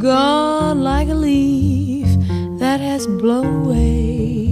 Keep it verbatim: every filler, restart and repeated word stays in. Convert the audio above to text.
gone like a leaf that has blown away.